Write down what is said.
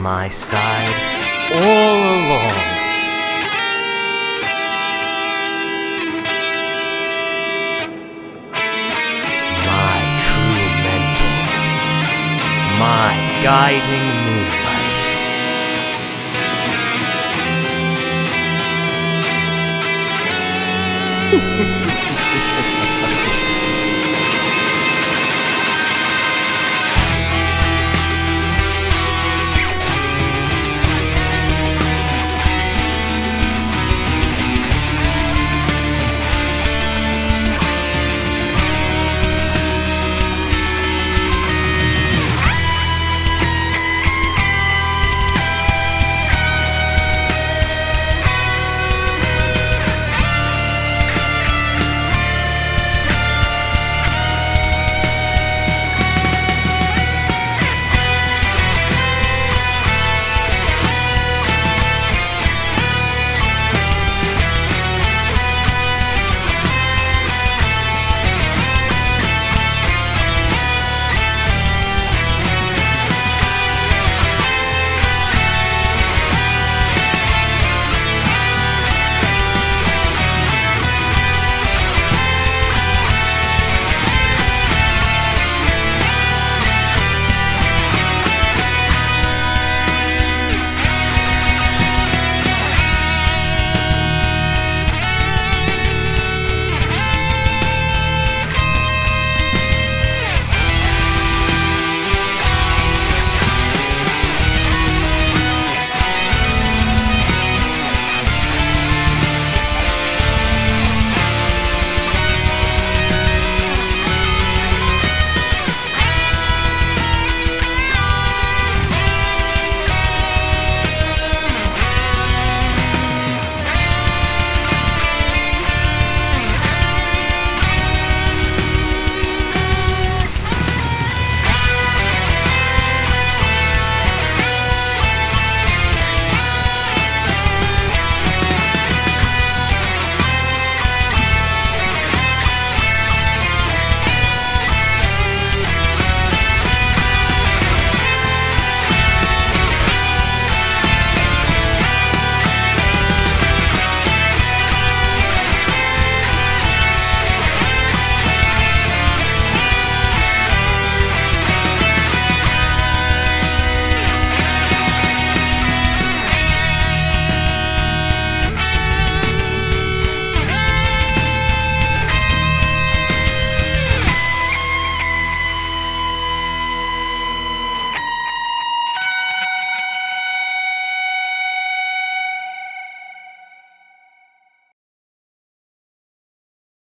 my side all along. My true mentor, my guiding moonlight.